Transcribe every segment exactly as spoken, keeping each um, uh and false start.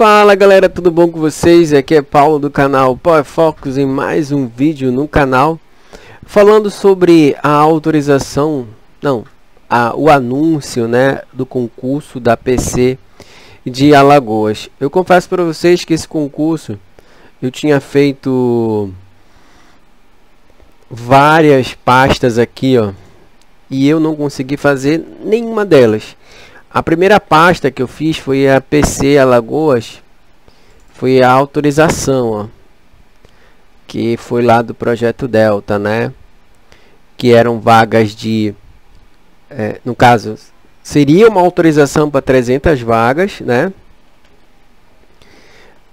Fala galera, tudo bom com vocês? Aqui é Paulo do canal Power Focus em mais um vídeo no canal falando sobre a autorização, não, a, o anúncio, né, do concurso da P C de Alagoas. Eu confesso para vocês que esse concurso eu tinha feito várias pastas aqui, ó, e eu não consegui fazer nenhuma delas. A primeira pasta que eu fiz foi a P C Alagoas, foi a autorização, ó, que foi lá do projeto Delta, né? Que eram vagas de, é, no caso, seria uma autorização para trezentas vagas, né?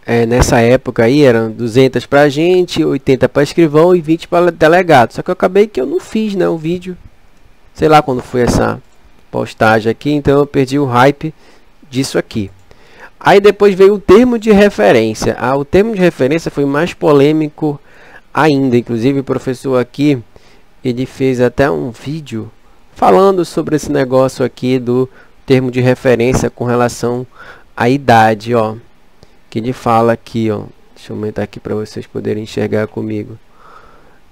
É, nessa época aí eram duzentas para a gente, oitenta para escrivão e vinte para delegado. Só que eu acabei que eu não fiz, né, o vídeo, sei lá quando foi essa postagem aqui, então eu perdi o hype disso aqui. Aí depois veio o termo de referência. Ah, o termo de referência foi mais polêmico ainda. Inclusive o professor aqui, ele fez até um vídeo falando sobre esse negócio aqui do termo de referência com relação à idade, ó, que ele fala aqui, ó. Deixa eu aumentar aqui para vocês poderem enxergar comigo.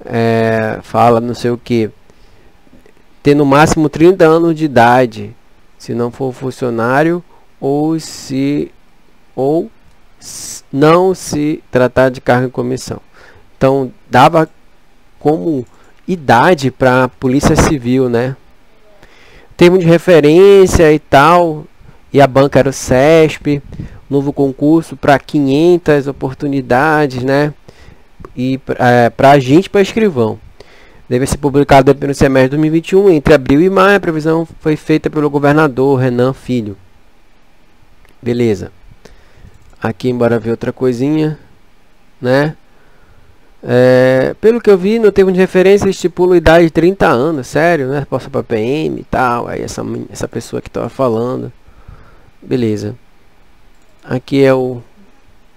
É, fala não sei o que, ter no máximo trinta anos de idade, se não for funcionário ou se ou não se tratar de cargo em comissão. Então dava como idade para a Polícia Civil, né? Termo de referência e tal, e a banca era o C E S P, novo concurso para quinhentas oportunidades, né? E é, para agente, para escrivão. Deve ser publicado no semestre de dois mil e vinte e um, entre abril e maio. A previsão foi feita pelo governador Renan Filho. Beleza. Aqui, embora ver outra coisinha, né? É, pelo que eu vi, no termo de referência, estipula idade de trinta anos. Sério, né? Passa para P M e tal. Aí essa, essa pessoa que estava falando. Beleza. Aqui é o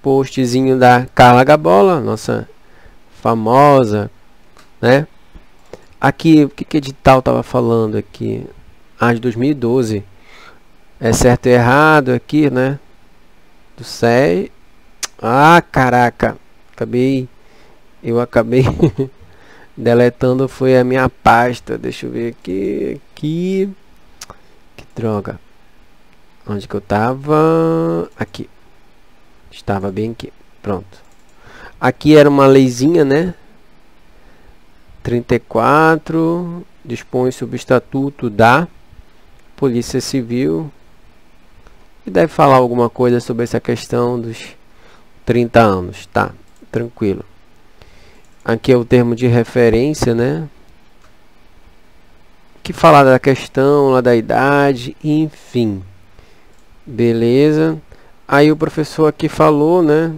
postzinho da Carla Gabola, nossa famosa, né? Aqui, o que que edital tava falando aqui? Ah, de dois mil e doze. É certo e errado aqui, né? Do S E S. Ah, caraca. Acabei. Eu acabei deletando. Foi a minha pasta. Deixa eu ver aqui. Aqui. Que droga. Onde que eu tava? Aqui. Estava bem aqui. Pronto. Aqui era uma leizinha, né? trinta e quatro dispõe sobre o estatuto da Polícia Civil e deve falar alguma coisa sobre essa questão dos trinta anos, tá? Tranquilo. Aqui é o termo de referência, né? Que fala da questão lá da idade, enfim. Beleza. Aí o professor aqui falou, né?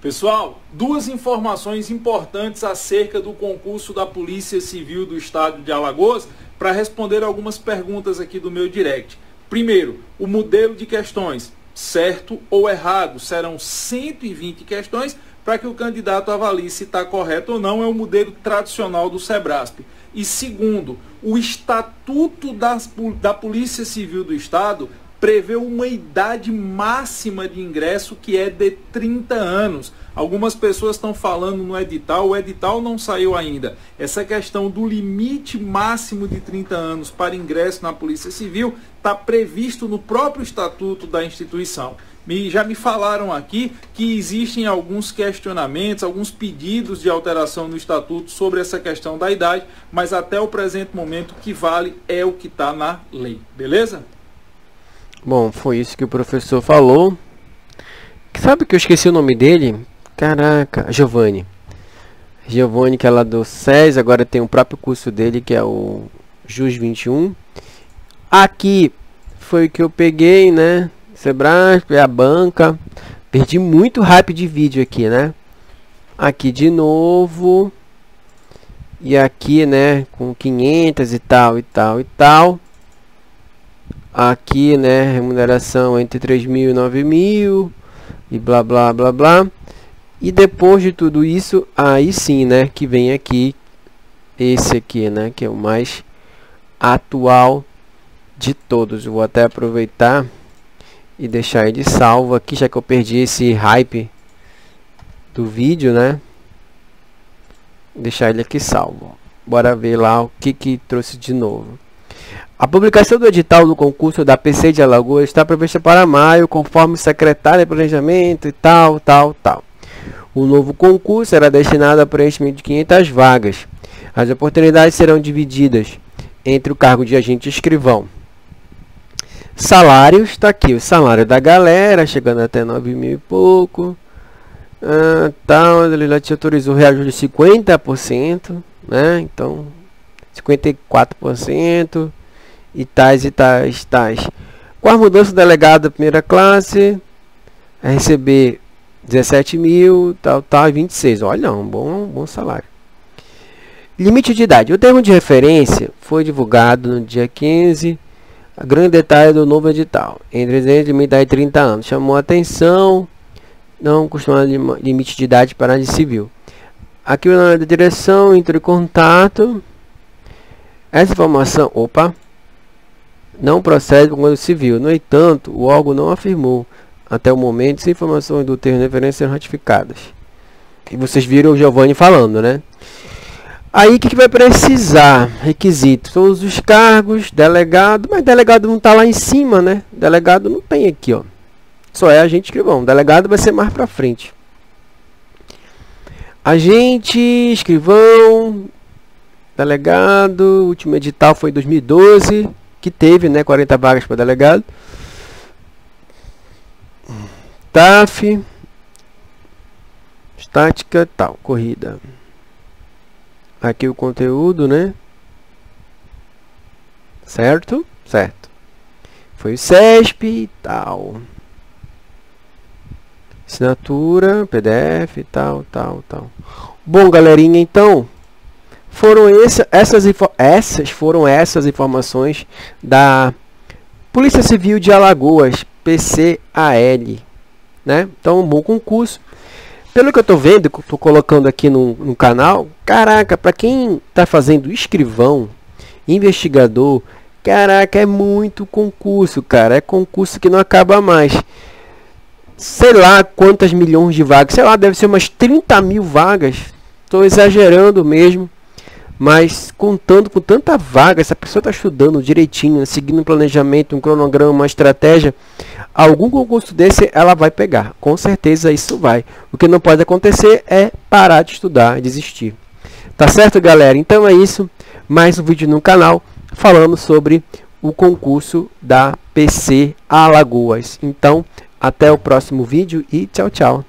Pessoal, duas informações importantes acerca do concurso da Polícia Civil do Estado de Alagoas para responder algumas perguntas aqui do meu direct. Primeiro, o modelo de questões, certo ou errado, serão cento e vinte questões para que o candidato avalie se está correto ou não, é o modelo tradicional do Cebraspe. E segundo, o Estatuto das, da Polícia Civil do Estado prevê uma idade máxima de ingresso que é de trinta anos. Algumas pessoas estão falando no edital, o edital não saiu ainda. Essa questão do limite máximo de trinta anos para ingresso na Polícia Civil está previsto no próprio estatuto da instituição. Me, já me falaram aqui que existem alguns questionamentos, alguns pedidos de alteração no estatuto sobre essa questão da idade, mas até o presente momento o que vale é o que está na lei, beleza? Bom, foi isso que o professor falou. Sabe que eu esqueci o nome dele? Caraca, Giovanni. Giovanni, que é lá do S E S, agora tem o próprio curso dele, que é o jus vinte e um. Aqui foi o que eu peguei, né? Cebraspe, a banca. Perdi muito hype de vídeo aqui, né? Aqui de novo. E aqui, né? Com quinhentas e tal, e tal, e tal. Aqui, né, remuneração entre três mil e nove mil e blá blá blá blá. E depois de tudo isso, aí sim, né, que vem aqui esse aqui, né, que é o mais atual de todos. Eu vou até aproveitar e deixar ele salvo aqui, já que eu perdi esse hype do vídeo, né? Deixar ele aqui salvo. Bora ver lá o que que trouxe de novo. A publicação do edital do concurso da P C de Alagoas está prevista para maio, conforme o secretário de planejamento e tal, tal, tal. O novo concurso era destinado a preenchimento de quinhentas vagas. As oportunidades serão divididas entre o cargo de agente e escrivão. Salários, está aqui o salário da galera, chegando até nove mil e pouco. Ah, tal, tá, ele te autorizou reajuste de cinquenta por cento, né? Então, cinquenta e quatro por cento. E tais e tais, tais. Com a mudança do delegado da primeira classe, a receber dezessete mil, tal, tal, vinte e seis. Olha, um bom, um bom salário. Limite de idade. O termo de referência foi divulgado no dia quinze. A grande detalhe do novo edital. Entre residentes de idade de trinta anos. Chamou a atenção. Não costuma limite de idade para a de civil. Aqui o nome da direção, entre em contato. Essa informação, opa, não procede para o civil. No entanto, o órgão não afirmou até o momento se informações do termo de referência serão ratificadas. E vocês viram o Giovanni falando, né? Aí o que, que vai precisar? Requisitos. Todos os cargos, delegado. Mas delegado não está lá em cima, né? Delegado não tem aqui, ó. Só é agente escrivão. Delegado vai ser mais para frente. Agente, escrivão, delegado. O último edital foi em dois mil e doze. Que teve, né, quarenta vagas para delegado. T A F. Estática, tal. Corrida. Aqui o conteúdo, né? Certo? Certo. Foi o C E S P e tal. Assinatura, P D F e tal, tal, tal. Bom, galerinha, então... Foram essa, essas, essas foram essas informações da Polícia Civil de Alagoas, P C A L, né? Então, um bom concurso. Pelo que eu tô vendo, que eu tô colocando aqui no, no canal, caraca, para quem tá fazendo escrivão, investigador, caraca, é muito concurso, cara. É concurso que não acaba mais. Sei lá quantas milhões de vagas, sei lá, deve ser umas trinta mil vagas. Tô exagerando mesmo. Mas contando com tanta vaga, essa pessoa está estudando direitinho, seguindo um planejamento, um cronograma, uma estratégia, algum concurso desse ela vai pegar. Com certeza isso vai. O que não pode acontecer é parar de estudar, desistir. Tá certo, galera? Então é isso. Mais um vídeo no canal falando sobre o concurso da P C Alagoas. Então, até o próximo vídeo e tchau, tchau.